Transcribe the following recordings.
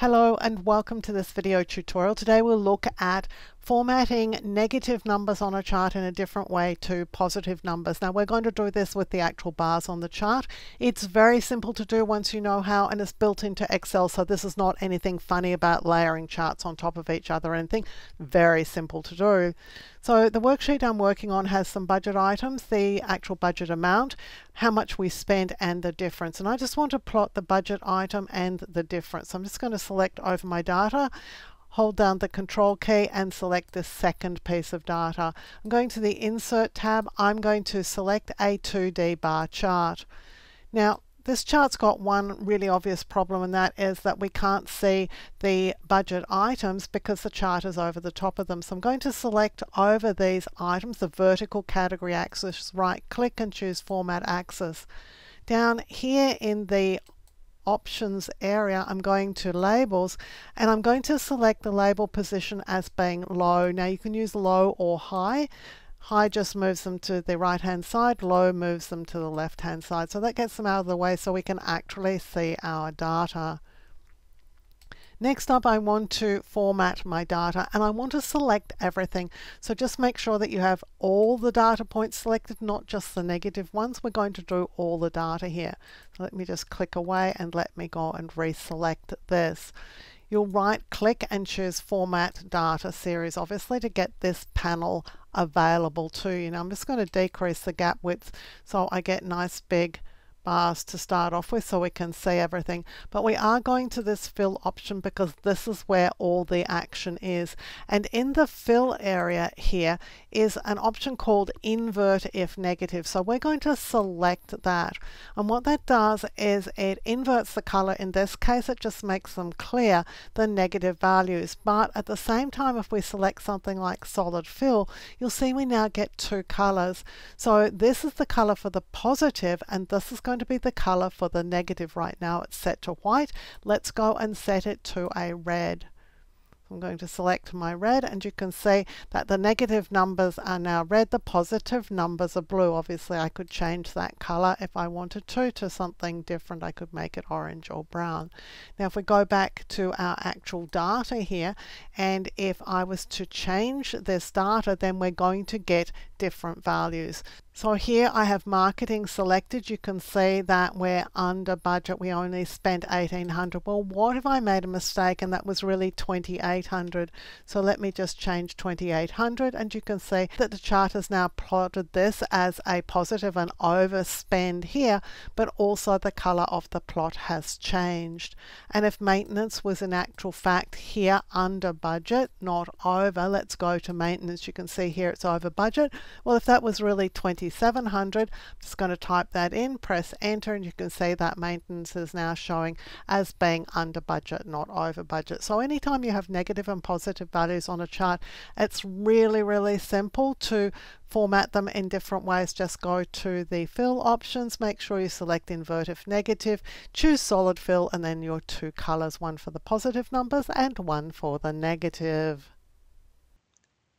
Hello and welcome to this video tutorial. Today we'll look at formatting negative numbers on a chart in a different way to positive numbers. Now we're going to do this with the actual bars on the chart. It's very simple to do once you know how, and it's built into Excel, so this is not anything funny about layering charts on top of each other or anything. Very simple to do. So the worksheet I'm working on has some budget items, the actual budget amount, how much we spend and the difference. And I just want to plot the budget item and the difference. I'm just going to select over my data, hold down the control key and select the second piece of data. I'm going to the insert tab. I'm going to select a 2D bar chart. Now this chart's got one really obvious problem, and that is that we can't see the budget items because the chart is over the top of them. So I'm going to select over these items, the vertical category axis, right click and choose format axis. Down here in the options area, I'm going to labels and I'm going to select the label position as being low. Now you can use low or high. High just moves them to the right hand side, low moves them to the left hand side. So that gets them out of the way so we can actually see our data. Next up, I want to format my data and I want to select everything. So just make sure that you have all the data points selected, not just the negative ones. We're going to do all the data here. So let me just click away and let me go and reselect this. You'll right click and choose Format Data Series, obviously, to get this panel available to you. Now I'm just going to decrease the gap width so I get nice big bars to start off with so we can see everything, but we are going to this fill option because this is where all the action is. And in the fill area here is an option called invert if negative, so we're going to select that, and what that does is it inverts the color. In this case it just makes them clear, the negative values, but at the same time if we select something like solid fill, you'll see we now get two colors. So this is the color for the positive and this is going to be the color for the negative. Right now it's set to white. Let's go and set it to a red. I'm going to select my red and you can see that the negative numbers are now red, the positive numbers are blue. Obviously I could change that color if I wanted to something different. I could make it orange or brown. Now if we go back to our actual data here, and if I was to change this data, then we're going to get different values. So here I have marketing selected. You can see that we're under budget. We only spent $1,800. Well, what if I made a mistake and that was really $2,800? So let me just change $2,800 and you can see that the chart has now plotted this as a positive and overspend here, but also the color of the plot has changed. And if maintenance was in actual fact here under budget, not over, let's go to maintenance. You can see here it's over budget. Well, if that was really $2,700. I'm just going to type that in, press enter, and you can see that maintenance is now showing as being under budget, not over budget. So anytime you have negative and positive values on a chart, it's really, really simple to format them in different ways. Just go to the fill options, make sure you select invert if negative, choose solid fill, and then your two colors, one for the positive numbers and one for the negative.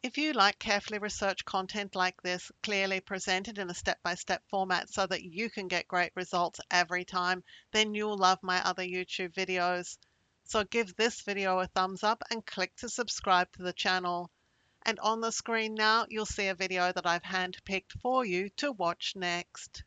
If you like carefully researched content like this, clearly presented in a step-by-step format so that you can get great results every time, then you'll love my other YouTube videos. So give this video a thumbs up and click to subscribe to the channel. And on the screen now, you'll see a video that I've handpicked for you to watch next.